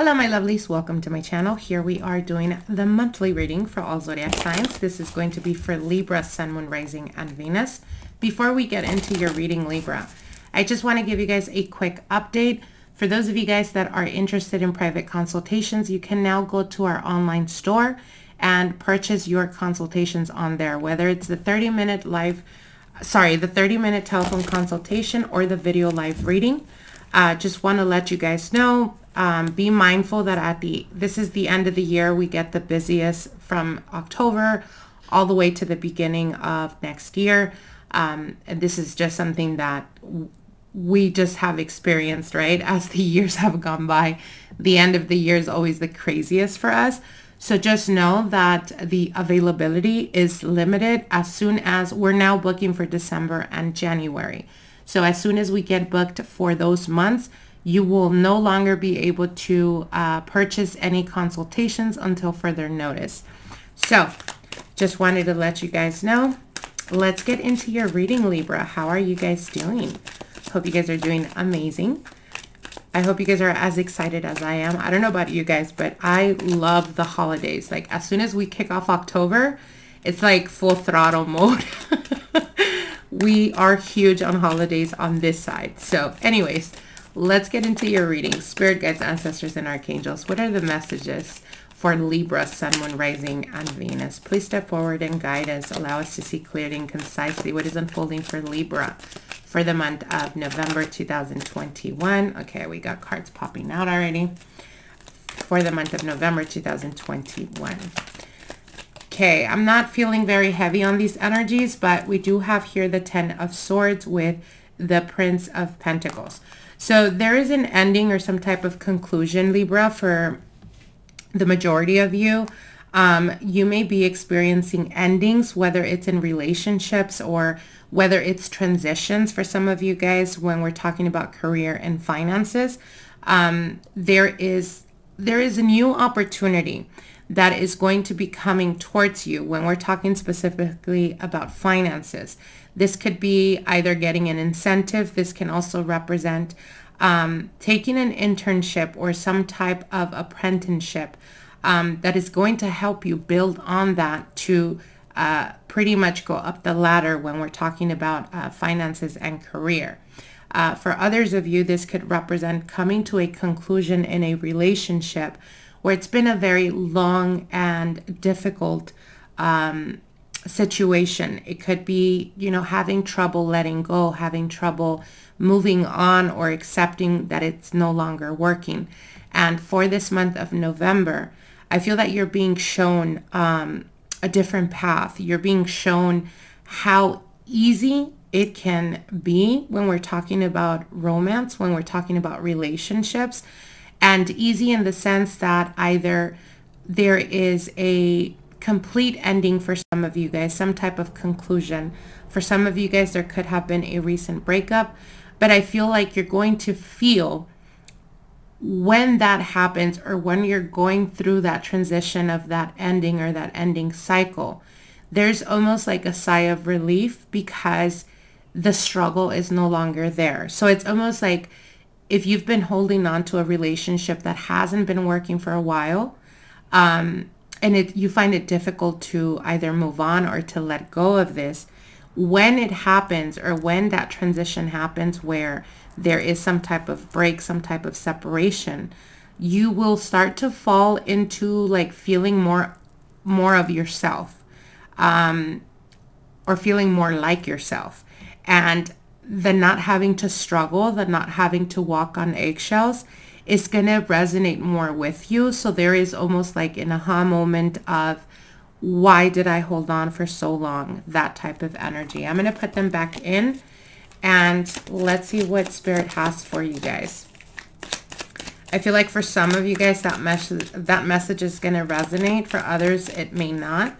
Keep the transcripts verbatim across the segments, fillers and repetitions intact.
Hello my lovelies, welcome to my channel. Here we are doing the monthly reading for all zodiac signs. This is going to be for Libra, Sun, Moon, Rising, and Venus. Before we get into your reading, Libra, I just want to give you guys a quick update. For those of you guys that are interested in private consultations, you can now go to our online store and purchase your consultations on there, whether it's the thirty minute live, sorry, the thirty minute telephone consultation or the video live reading. Uh, just want to let you guys know, um, be mindful that at the, this is the end of the year, we get the busiest from October all the way to the beginning of next year. Um, and this is just something that we just have experienced, right? As the years have gone by, the end of the year is always the craziest for us. So just know that the availability is limited as soon as we're now booking for December and January. So as soon as we get booked for those months, you will no longer be able to uh, purchase any consultations until further notice. So just wanted to let you guys know. Let's get into your reading, Libra. How are you guys doing? Hope you guys are doing amazing. I hope you guys are as excited as I am. I don't know about you guys, but I love the holidays. Like as soon as we kick off October, it's like full throttle mode. We are huge on holidays on this side. So anyways, let's get into your reading. Spirit guides, ancestors, and archangels, what are the messages for Libra, Sun, Moon, Rising, and Venus? Please step forward and guide us. Allow us to see clearly and concisely what is unfolding for Libra for the month of November two thousand twenty-one. Okay, we got cards popping out already. For the month of November two thousand twenty-one. Okay, I'm not feeling very heavy on these energies, but we do have here the Ten of Swords with the Prince of Pentacles. So there is an ending or some type of conclusion, Libra, for the majority of you. Um, you may be experiencing endings, whether it's in relationships or whether it's transitions for some of you guys when we're talking about career and finances. Um, there is, there is a new opportunity that is going to be coming towards you when we're talking specifically about finances. This could be either getting an incentive. This can also represent um, taking an internship or some type of apprenticeship um, that is going to help you build on that to uh, pretty much go up the ladder when we're talking about uh, finances and career. Uh, for others of you, this could represent coming to a conclusion in a relationship where it's been a very long and difficult um, situation. It could be, you know, having trouble letting go, having trouble moving on or accepting that it's no longer working. And for this month of November, I feel that you're being shown um, a different path. You're being shown how easy it can be when we're talking about romance, when we're talking about relationships. And easy in the sense that either there is a complete ending for some of you guys, some type of conclusion. For some of you guys, there could have been a recent breakup, but I feel like you're going to feel when that happens or when you're going through that transition of that ending or that ending cycle, there's almost like a sigh of relief because the struggle is no longer there. So it's almost like if you've been holding on to a relationship that hasn't been working for a while, um, and it, you find it difficult to either move on or to let go of this, when it happens or when that transition happens where there is some type of break, some type of separation, you will start to fall into like feeling more, more of yourself, um, or feeling more like yourself. And the not having to struggle, the not having to walk on eggshells is going to resonate more with you. So there is almost like an aha moment of why did I hold on for so long? That type of energy. I'm going to put them back in and let's see what Spirit has for you guys. I feel like for some of you guys that message, that message is going to resonate. For others, it may not.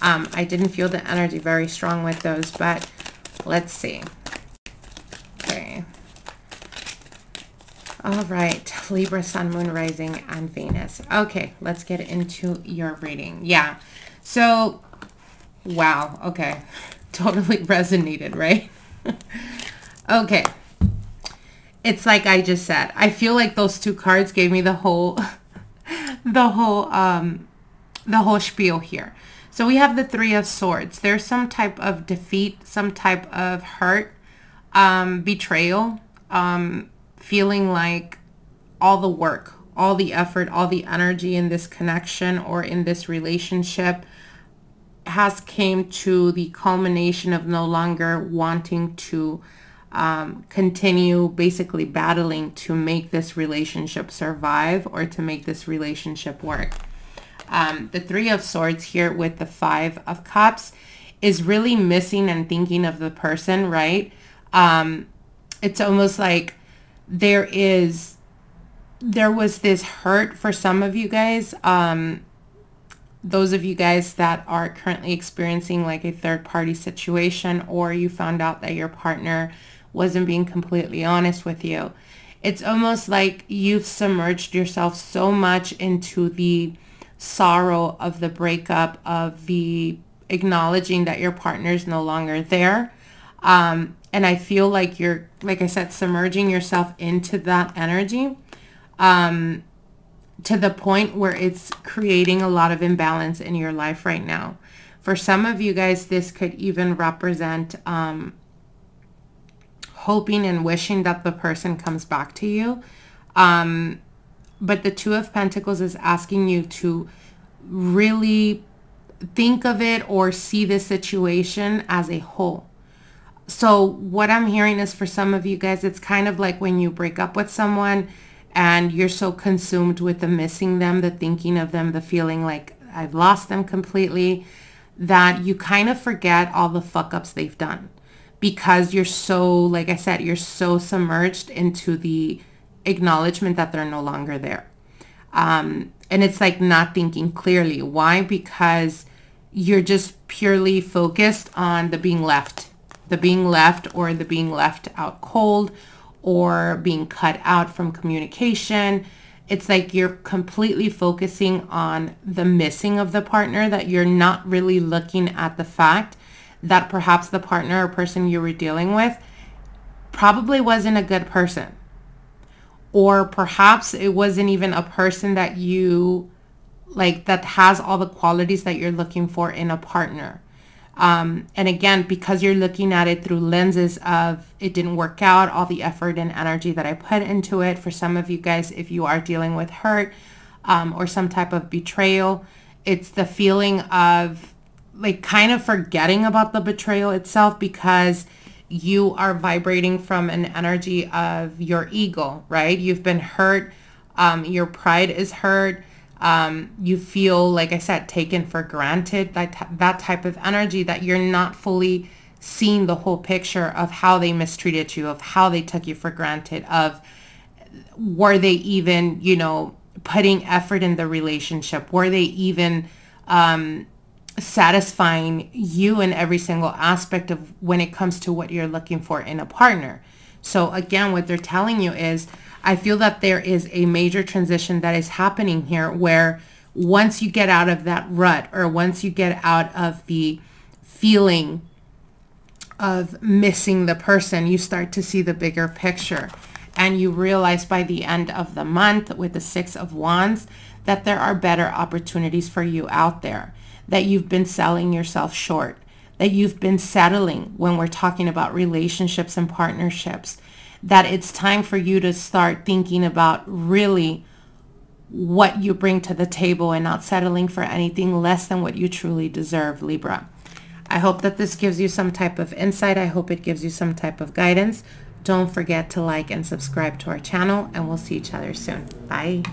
Um, I didn't feel the energy very strong with those, but let's see. All right, Libra, Sun, Moon, Rising, and Venus. Okay, let's get into your reading. Yeah, so, wow, okay. Totally resonated, right? Okay, it's like I just said. I feel like those two cards gave me the whole the whole um, the whole spiel here. So we have the Three of Swords. There's some type of defeat, some type of hurt, um, betrayal, um, feeling like all the work, all the effort, all the energy in this connection or in this relationship has came to the culmination of no longer wanting to um, continue basically battling to make this relationship survive or to make this relationship work. Um, the Three of Swords here with the Five of Cups is really missing and thinking of the person, right? Um, it's almost like there is, there was this hurt for some of you guys. Um, those of you guys that are currently experiencing like a third party situation, or you found out that your partner wasn't being completely honest with you. It's almost like you've submerged yourself so much into the sorrow of the breakup, of the acknowledging that your partner is no longer there, um and I feel like you're, like I said, submerging yourself into that energy um to the point where it's creating a lot of imbalance in your life right now. For some of you guys, this could even represent um hoping and wishing that the person comes back to you, um but the Two of Pentacles is asking you to really think of it or see this situation as a whole. So what I'm hearing is for some of you guys, it's kind of like when you break up with someone and you're so consumed with the missing them, the thinking of them, the feeling like I've lost them completely, that you kind of forget all the fuck ups they've done because you're so, like I said, you're so submerged into the acknowledgement that they're no longer there, um and it's like not thinking clearly. Why? Because you're just purely focused on the being left the being left or the being left out cold or being cut out from communication. It's like you're completely focusing on the missing of the partner, that you're not really looking at the fact that perhaps the partner or person you were dealing with probably wasn't a good person. Or perhaps it wasn't even a person that you like, that has all the qualities that you're looking for in a partner. Um, and again, because you're looking at it through lenses of it didn't work out, all the effort and energy that I put into it. For some of you guys, if you are dealing with hurt um, or some type of betrayal, it's the feeling of like kind of forgetting about the betrayal itself because you are vibrating from an energy of your ego, right? You've been hurt. Um, your pride is hurt. Um, you feel, like I said, taken for granted, that, that type of energy, that you're not fully seeing the whole picture of how they mistreated you, of how they took you for granted, of were they even, you know, putting effort in the relationship? Were they even um, satisfying you in every single aspect of when it comes to what you're looking for in a partner? So again, what they're telling you is, I feel that there is a major transition that is happening here, where once you get out of that rut, or once you get out of the feeling of missing the person, you start to see the bigger picture. And you realize by the end of the month with the Six of Wands that there are better opportunities for you out there, that you've been selling yourself short, that you've been settling when we're talking about relationships and partnerships, that it's time for you to start thinking about really what you bring to the table and not settling for anything less than what you truly deserve, Libra. I hope that this gives you some type of insight. I hope it gives you some type of guidance. Don't forget to like and subscribe to our channel, and we'll see each other soon. Bye.